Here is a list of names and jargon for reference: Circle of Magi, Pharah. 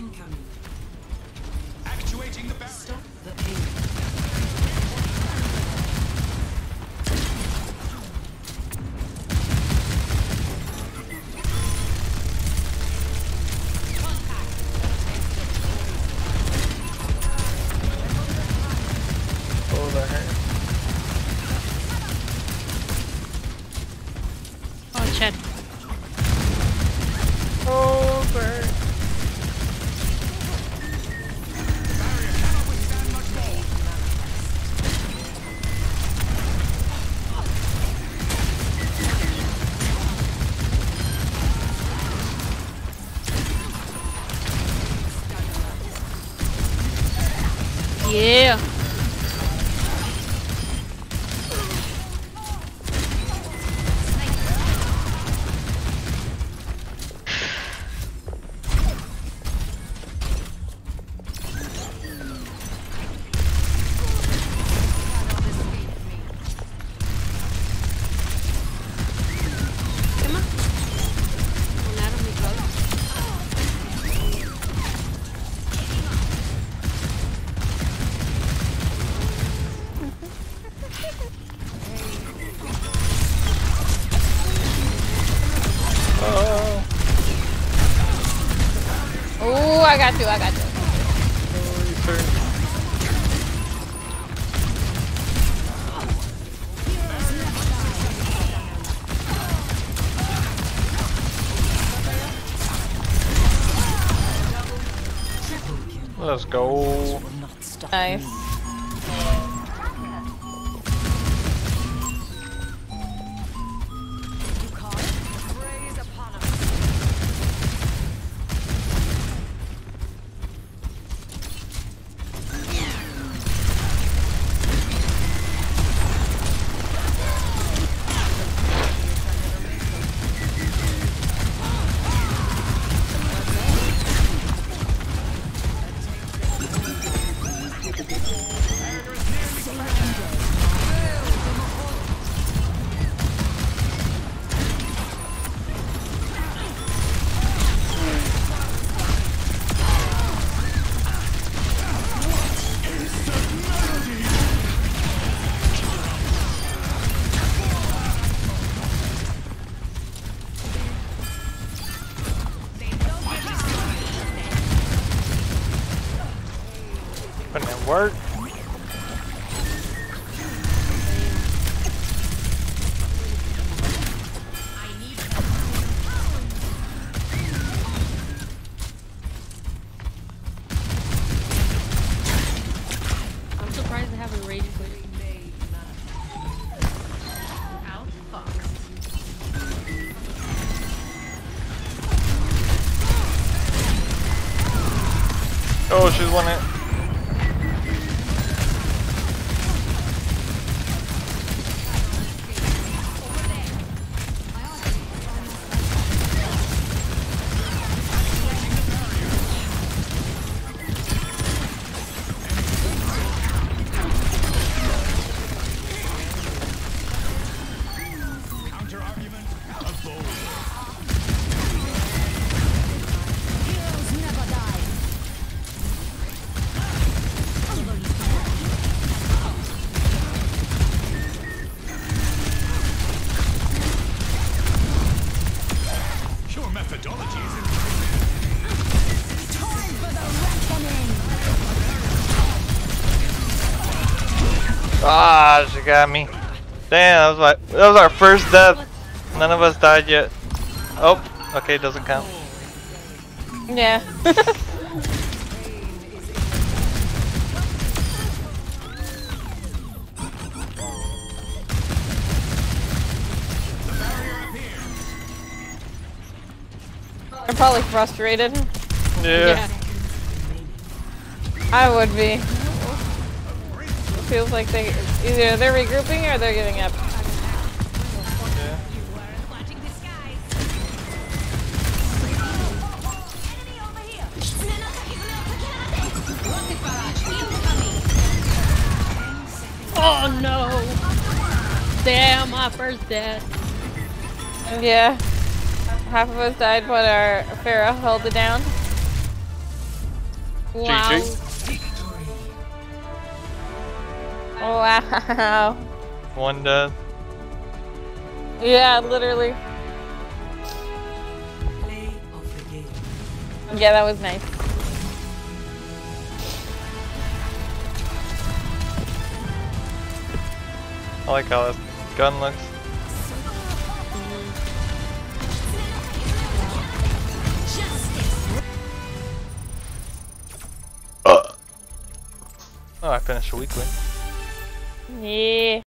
Incoming. Actuating the barrier. Stop the aim. Hold the hand. Oh, shit. Oh, bird. Yeah. I got you, I got you. Let's go. Nice. But it worked. I'm surprised they haven't rage quit. Oh, she's won it. Ah, she got me. Damn, that was our first death. None of us died yet. Oh, okay, doesn't count. Yeah. I'm probably frustrated. Yeah. I would be. Feels like they either they're regrouping or they're giving up. Yeah. Oh no! Damn, my first death. Yeah, half of us died, but our Pharah held it down. Wow. GG. Wow. One death. Yeah, literally. Play of the game. Yeah, that was nice. I like how this gun looks. Oh, I finished a weekly. Yeah.